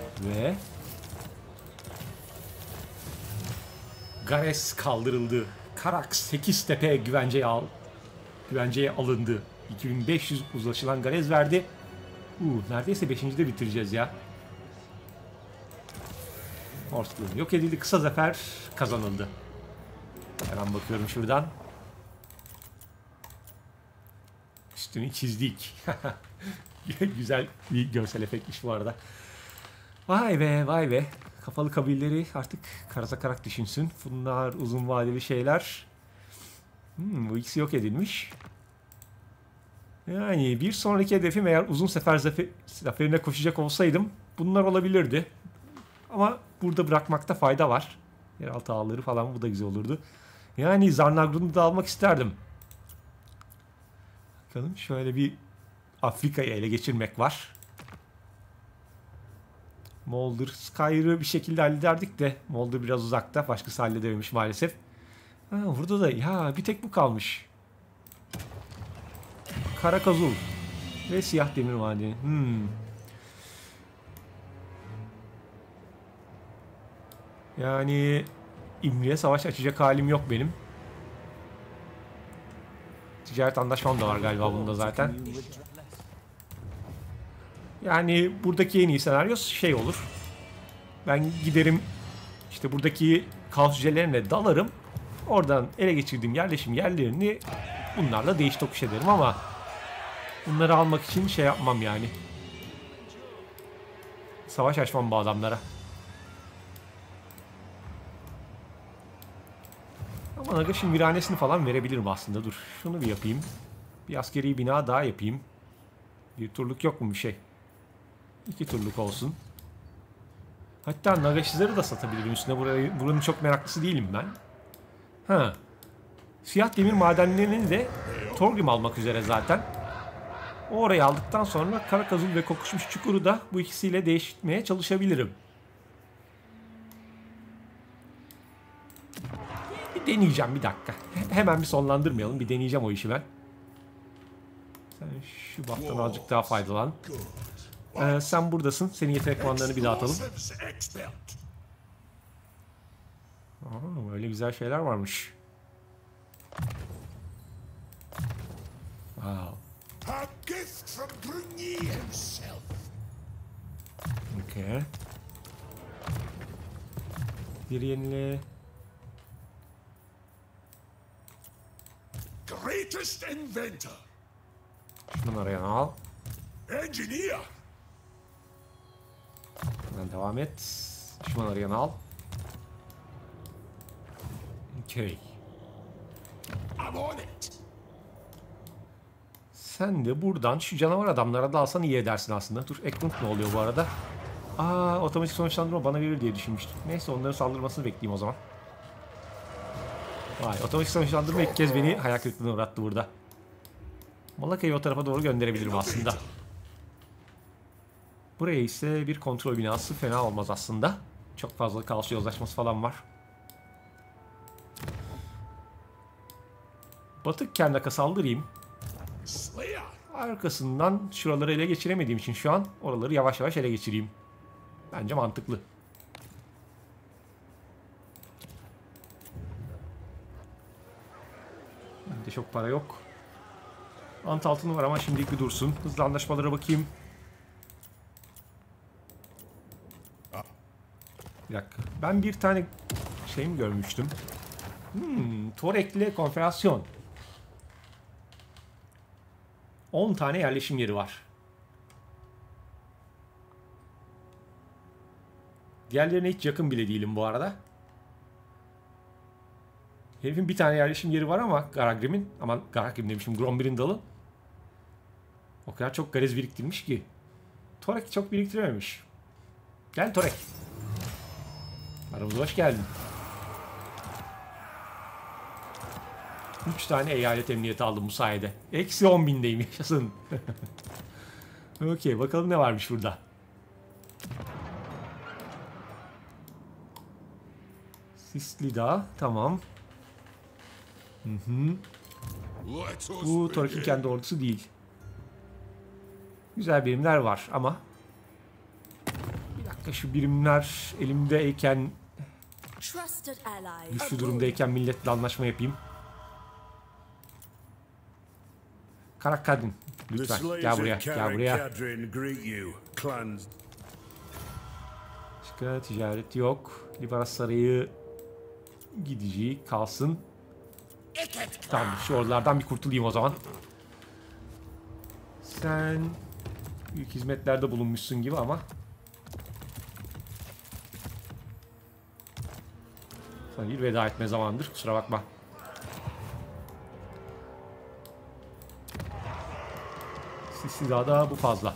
Gares kaldırıldı. Karak 8 tepe güvenceye alındı. 2500 uzlaşılan Garez verdi. Neredeyse 5.'de bitireceğiz ya. Mors Dağı yok edildi. Kısa zafer kazanıldı. Hemen bakıyorum şuradan. Üstünü çizdik. Güzel bir görsel efektmiş bu arada. Vay be, vay be. Kafalı kabileleri artık Karaz-a-Karak düşünsün. Bunlar uzun vadeli şeyler. Bu ikisi yok edilmiş. Yani bir sonraki hedefim eğer uzun sefer zaferine koşacak olsaydım bunlar olabilirdi. Ama burada bırakmakta fayda var. Yeraltı ağları falan bu da güzel olurdu. Yani Zarnagru'nu da almak isterdim. Bakalım şöyle bir Afrika'yı ele geçirmek var. Moulderskyr'ı bir şekilde hallederdik de Moulder biraz uzakta. Başkası halledememiş maalesef. Ha, burada da ya bir tek bu kalmış. Karak Azul ve siyah demir madeni. Yani İmri'ye savaş açacak halim yok benim. Ticaret anlaşmam da var galiba bunda zaten. Yani buradaki en iyi senaryo şey olur. Ben giderim işte buradaki kaos cücelerine dalarım. Oradan ele geçirdiğim yerleşim yerlerini bunlarla değiş tokuş ederim ama bunları almak için şey yapmam yani. Savaş açmam bu adamlara. Ama Nagash'ın viranesini falan verebilirim aslında. Dur şunu bir yapayım. Bir askeri bina daha yapayım. Bir turluk yok mu bir şey? 2 turluk olsun. Hatta Nagaşizzar'ı da satabilirim üstüne. Buranın çok meraklısı değilim ben. Ha. Siyah demir madenlerini de Thorgrim almak üzere zaten. Orayı aldıktan sonra Karak Azul ve Kokuşmuş Çukur'u da bu ikisiyle değiştirmeye çalışabilirim. Bir deneyeceğim, bir dakika. Hemen bir sonlandırmayalım. Bir deneyeceğim o işi ben. Sen şu baftan azıcık daha faydalan. Sen buradasın. Senin yetenek puanlarını bir dağıtalım. Aa, öyle güzel şeyler varmış. Wow. Okay. Bir yenile. Greatest inventor. Şunu araya al. Engineer. Buradan devam et. Düşman arayanı al. Okay. Sen de buradan şu canavar adamlara dalsan iyi edersin aslında. Dur, Ekwound ne oluyor bu arada? Aa, otomatik sonuçlandırma bana verir diye düşünmüştüm. Neyse, onların saldırmasını bekleyeyim o zaman. Vay, otomatik sonuçlandırma ilk kez beni hayal kırıklığına uğrattı burada. Malakai'yi o tarafa doğru gönderebilirim aslında. Buraya ise bir kontrol binası fena olmaz aslında. Çok fazla kaos yozlaşması falan var. Batık Kernak'a saldırayım. Arkasından şuraları ele geçiremediğim için şu an oraları yavaş yavaş ele geçireyim. Bence mantıklı. Bende çok para yok. Ant altını var ama şimdilik bir dursun. Hızlı anlaşmalara bakayım. Bir dakika. Ben bir tane şey mi görmüştüm? Torek'le konferasyon. 10 tane yerleşim yeri var. Diğerlerine hiç yakın bile değilim bu arada. Herifin bir tane yerleşim yeri var ama Garagrim'in, aman Garagrim demişim, Grombir'in dalı. O kadar çok garez biriktirmiş ki. Torek çok biriktirememiş. Gel Torek. Aramıza hoş geldin. 3 tane eyalet emniyeti aldım bu sayede. Eksi 10.000'deyim, yaşasın. Okey, bakalım ne varmış burada. Sisli Dağ, tamam. Hı-hı. Bu Torek'in kendi ordusu değil. Güzel birimler var ama bir dakika, şu birimler elimdeyken, güçlü durumdayken milletle anlaşma yapayım. Karak Kadrin, lütfen gel buraya, gel buraya. Başka ticaret yok. Libaras Sarayı gidici kalsın. Tamam, şu oralardan bir kurtulayım o zaman. Sen büyük hizmetlerde bulunmuşsun gibi ama sana bir veda etme zamandır, kusura bakma. Silah da bu fazla.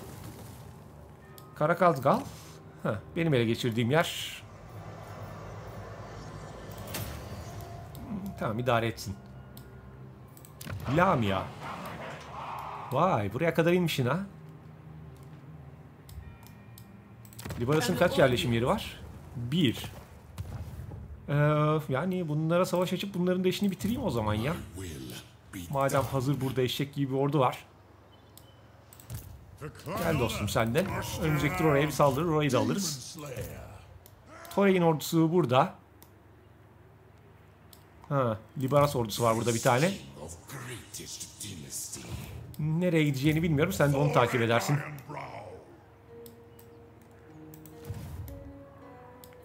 Karakazgal. Heh, benim ele geçirdiğim yer. Tamam, idare etsin. Lamia. Vay, buraya kadar inmişsin ha. Libarasın kaç yerleşim yeri var? 1. Yani bunlara savaş açıp bunların da işini bitireyim o zaman ya. Madem hazır burada eşek gibi bir ordu var. Gel dostum sen de. Önümüzdeki oraya bir saldırır, orayı da alırız. Torek'in ordusu burada. Ha, Libaras ordusu var burada bir tane. Nereye gideceğini bilmiyorum, sen de onu takip edersin.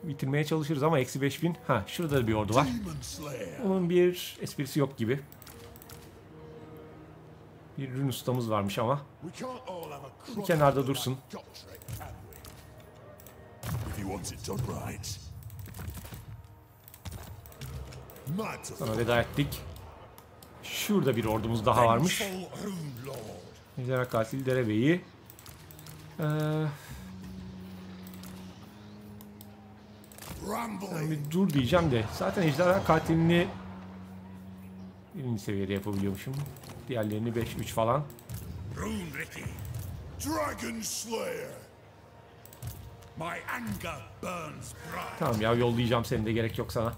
bitirmeye çalışırız ama eksi 5000. Ha, şurada da bir ordu var. Onun bir esprisi yok gibi. Bir rün ustamız varmış ama bir kenarda dursun. Sana veda ettik. Şurada bir ordumuz daha varmış. Ejderha katil derebeyi. Yani bir dur diyeceğim de zaten ejderha katilini 1. seviyede yapabiliyormuşum. Diğerlerini 5-3 falan. Tamam ya, yollayacağım seni de, gerek yok sana.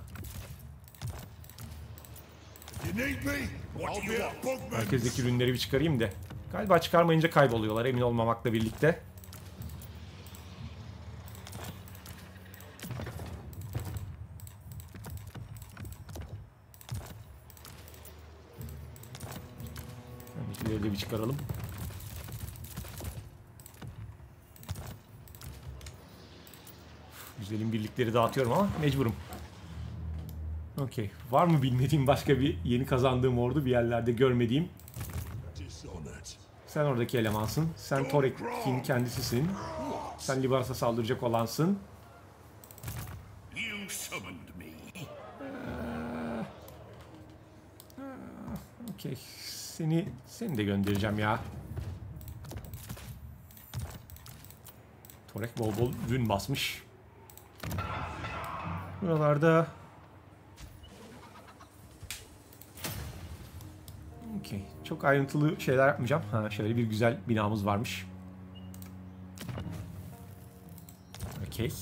Herkesteki ürünleri bir çıkarayım da. Galiba çıkarmayınca kayboluyorlar, emin olmamakla birlikte. Öncekileri de bir çıkaralım. Güzelim, birlikleri dağıtıyorum ama mecburum. Okey. Var mı bilmediğim başka bir yeni kazandığım ordu, bir yerlerde görmediğim? Sen oradaki elemansın. Sen Torek'in kendisisin. Sen Libaras'a saldıracak olansın. Okey. Seni de göndereceğim ya. Torek bol bol gün basmış. Buralarda... Okey. Çok ayrıntılı şeyler yapmayacağım. Ha, şöyle bir güzel binamız varmış. Okey.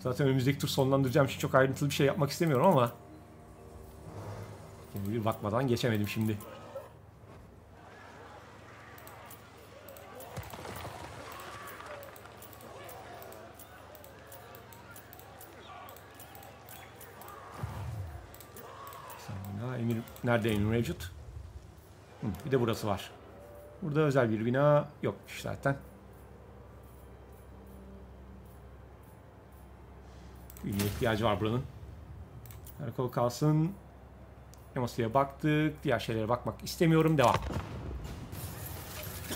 Zaten önümüzdeki tur sonlandıracağım. Şimdi çok ayrıntılı bir şey yapmak istemiyorum ama bir bakmadan geçemedim şimdi. Nerede emir mevcut? Bir de burası var. Burada özel bir bina yokmuş zaten. Büyüme ihtiyacı var buranın. Her kol kalsın. Emasya baktık. Diğer şeylere bakmak istemiyorum. Devam.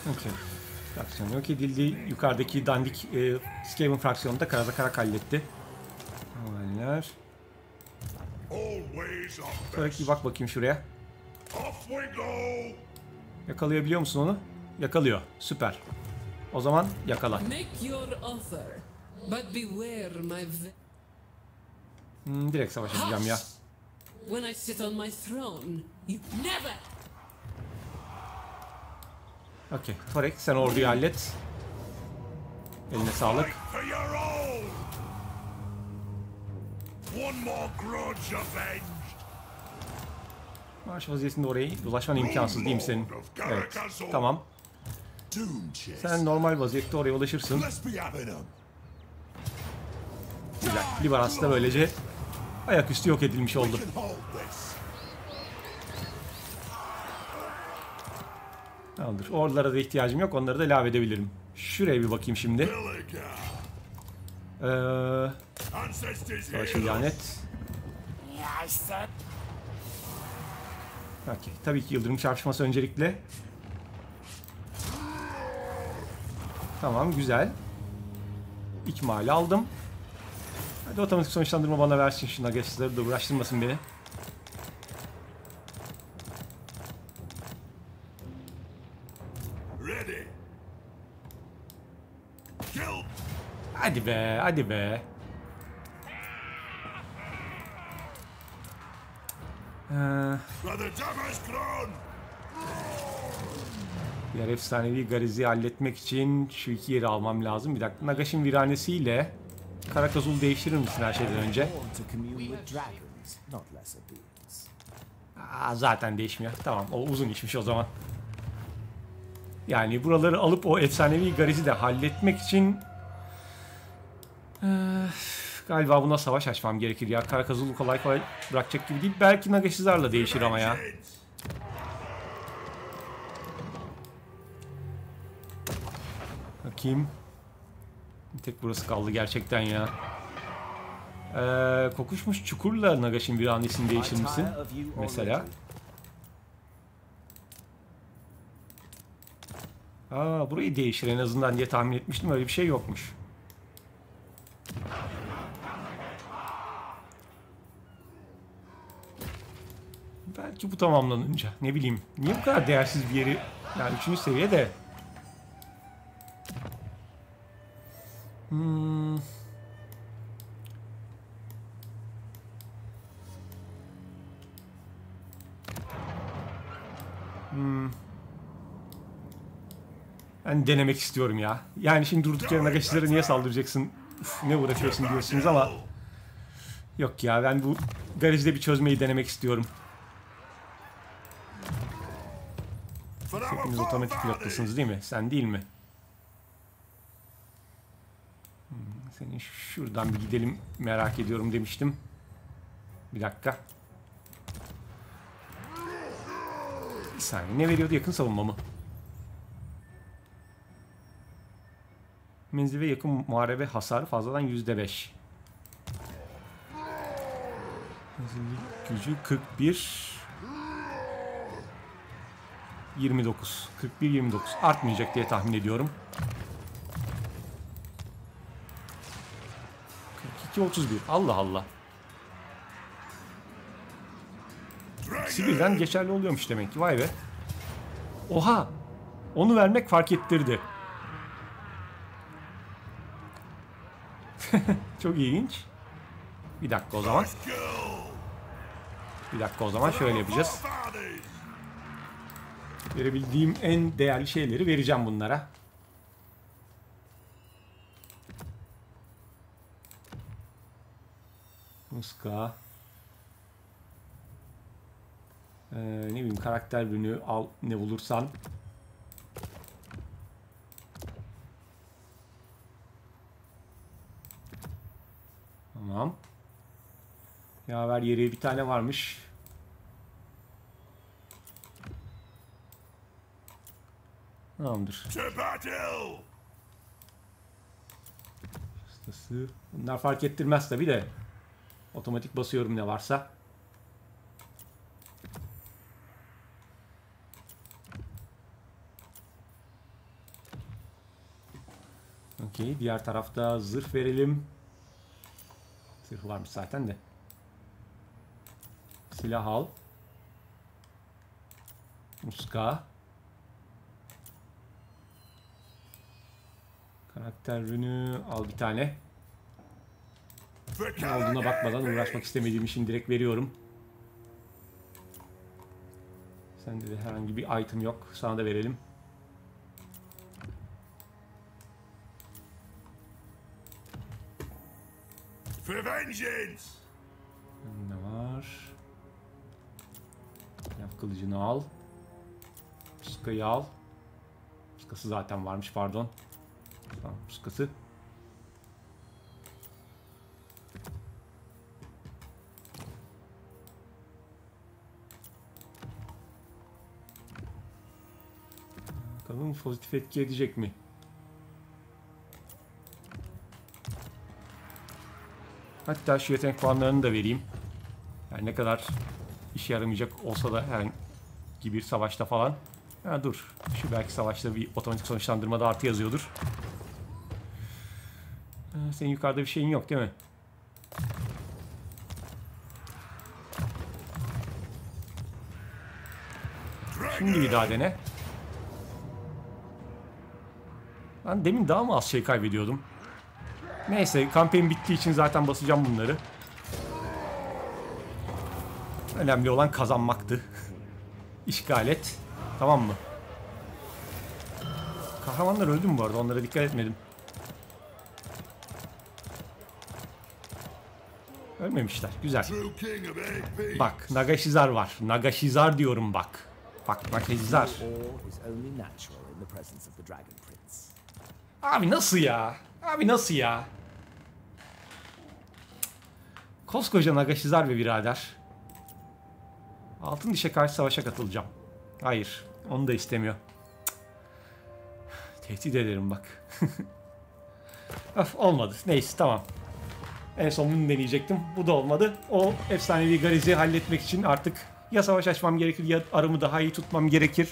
Okay. Fraksiyon yok edildi. Yukarıdaki dandik Skaven fraksiyonunda Karaz-a-Karak halletti. Havaller. Torek, bak bakayım şuraya. Yakalayabiliyor musun onu? Yakalıyor. Süper. O zaman yakala. Direkt savaşacağım ya. Okey. Torek, sen orduyu hallet. Eline sağlık. Maaş vaziyetinde orayı dolaşman imkansız değil mi senin? Evet. Tamam. Sen normal vaziyette oraya ulaşırsın. Güzel. Libaras da böylece ayaküstü yok edilmiş oldu. Tamamdır. Oralara da ihtiyacım yok. Onları da ilave edebilirim. Şuraya bir bakayım şimdi. Savaş ilan et. Okay. Tabii ki yıldırım çarpışması öncelikle. Tamam, güzel. İkmali aldım. Hadi otomatik sonuçlandırma bana versin şu Nagaşizzar'ı da uğraştırmasın beni. Hadi be, hadi be. Diğer efsanevi Gariz'i halletmek için şu iki yeri almam lazım. Bir dakika, Nagash'ın viranesiyle Karak Azul değiştirir misin her şeyden önce? Zaten değişmiyor. Tamam, o uzun işmiş o zaman. Yani buraları alıp o efsanevi Gariz'i de halletmek için galiba buna savaş açmam gerekir ya. Karak Azul'u kolay kolay bırakacak gibi değil. Belki Nagaşizzar'la değişir ama ya. Bakayım. Bir tek burası kaldı gerçekten ya. Kokuşmuş Çukur'la Nagash'in bir anesini değiştirmişsin mesela. Aa, burayı değişir en azından diye tahmin etmiştim, öyle bir şey yokmuş. Belki bu tamamlanınca, ne bileyim. Niye bu kadar değersiz bir yeri, yani 3. seviye de. Yani denemek istiyorum ya. Yani şimdi durduk yerine Nagashizzar'a niye saldıracaksın, uf, ne uğraşıyorsun diyorsunuz ama yok ya, ben bu garajda bir çözmeyi denemek istiyorum. Hepiniz otomatik pilottasınız değil mi? Sen değil mi? Senin şuradan bir gidelim, merak ediyorum demiştim. Bir dakika. Bir saniye, ne veriyordu yakın savunma mı? Menzil ve yakın muharebe hasarı fazladan %5. Menzillik gücü 41. 29. 41-29. Artmayacak diye tahmin ediyorum. 42-31. Allah Allah. Sibir'den geçerli oluyormuş demek ki. Vay be. Oha! Onu vermek fark ettirdi. Çok ilginç. Bir dakika o zaman. Bir dakika o zaman şöyle yapacağız. Verebildiğim en değerli şeyleri vereceğim bunlara. Muska. Ne bileyim, karakter bölümü al, ne bulursan. Tamam. Yaver yeri bir tane varmış. Tamamdır. Hastası. Bunlar fark ettirmez tabi de. Otomatik basıyorum ne varsa. Okey. Diğer tarafta zırh verelim. Zırh varmış zaten de. Silah al. Muska. Karakter rünü al bir tane. Ne olduğuna bakmadan, uğraşmak istemediğim için direkt veriyorum. Sende de herhangi bir item yok. Sana da verelim. Ne var? Yap kılıcını al. Muskayı al. Muskası zaten varmış, pardon. Tamam, muskası. Bakalım pozitif etki edecek mi? Hatta şu yetenek puanlarını da vereyim. Yani ne kadar işe yaramayacak olsa da herhangi bir savaşta falan. Ha, dur, şu belki savaşta bir otomatik sonuçlandırmada artı yazıyordur. Senin yukarıda bir şeyin yok değil mi? Şimdi bir daha dene. Ben demin daha mı az şey kaybediyordum? Neyse, kampanya bittiği için zaten basacağım bunları. Önemli olan kazanmaktı. İşgal et. Tamam mı? Kahramanlar öldü mü bu arada? Onlara dikkat etmedim. Ölmemişler. Güzel. Bak, Nagashizzar var. Nagashizzar diyorum bak. Bak, Nagashizzar. Abi nasıl ya? Abi nasıl ya? Koskoca Nagashizzar ve birader. Altın dişe karşı savaşa katılacağım. Hayır. Onu da istemiyor. Tehdit ederim bak. Öf, olmadı. Neyse, tamam. En son bunu deneyecektim. Bu da olmadı. O efsanevi garizi halletmek için artık ya savaş açmam gerekir ya arımı daha iyi tutmam gerekir.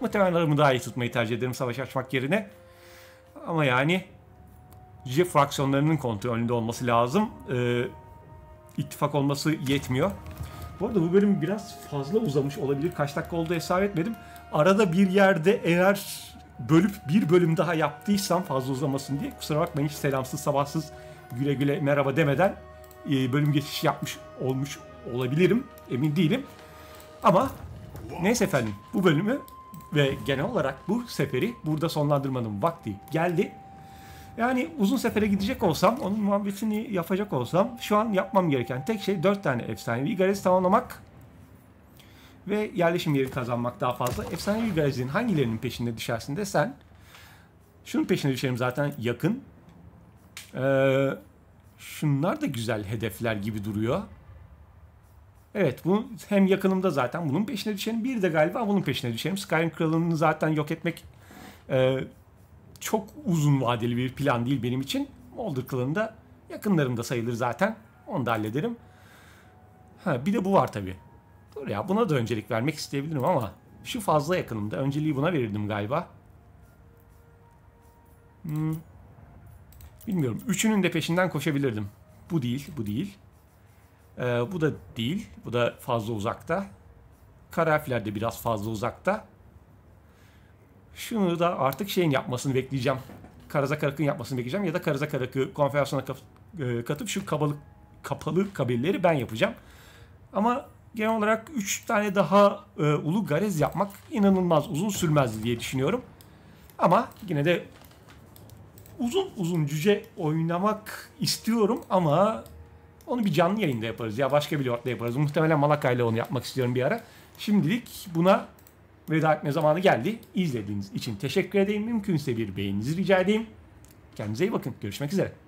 Muhtemelen arımı daha iyi tutmayı tercih ederim savaş açmak yerine. Ama yani cüce fraksiyonlarının kontrolünde olması lazım. İttifak olması yetmiyor. Bu arada bu bölüm biraz fazla uzamış olabilir. Kaç dakika oldu hesap etmedim. Arada bir yerde eğer bölüp bir bölüm daha yaptıysam fazla uzamasın diye kusura bakmayın, hiç selamsız sabahsız güle güle merhaba demeden bölüm geçişi yapmış olmuş olabilirim. Emin değilim. Ama neyse efendim, bu bölümü ve genel olarak bu seferi burada sonlandırmanın vakti geldi. Yani uzun sefere gidecek olsam, onun muhabbetini yapacak olsam şu an yapmam gereken tek şey 4 tane efsanevi garezi tamamlamak ve yerleşim yeri kazanmak daha fazla. Efsanevi garezinin hangilerinin peşinde düşersin desen, şunun peşine düşerim zaten yakın. Şunlar da güzel hedefler gibi duruyor. Evet, bu hem yakınımda zaten bunun peşine düşerim. Bir de galiba bunun peşine düşerim. Skyrim Kralını zaten yok etmek çok uzun vadeli bir plan değil benim için. Moulder Kralında yakınlarımda sayılır zaten. Onu da hallederim. Ha, bir de bu var tabii. Dur ya, buna da öncelik vermek isteyebilirim ama şu fazla yakınımda. Önceliği buna verirdim galiba. Bilmiyorum. Üçünün de peşinden koşabilirdim. Bu değil, bu değil. Bu da değil. Bu da fazla uzakta. Kara harfler de biraz fazla uzakta. Şunu da artık şeyin yapmasını bekleyeceğim. Karaz-a-Karak'ın yapmasını bekleyeceğim. Ya da Karaz-a-Karak'ı konferansına katıp şu kapalı kabirleri ben yapacağım. Ama genel olarak 3 tane daha ulu garez yapmak inanılmaz uzun sürmez diye düşünüyorum. Ama yine de uzun uzun cüce oynamak istiyorum ama onu bir canlı yayında yaparız ya başka bir lordla yaparız. Muhtemelen Malakay'la onu yapmak istiyorum bir ara. Şimdilik buna veda etme zamanı geldi. İzlediğiniz için teşekkür edeyim. Mümkünse bir beğeninizi rica edeyim. Kendinize iyi bakın. Görüşmek üzere.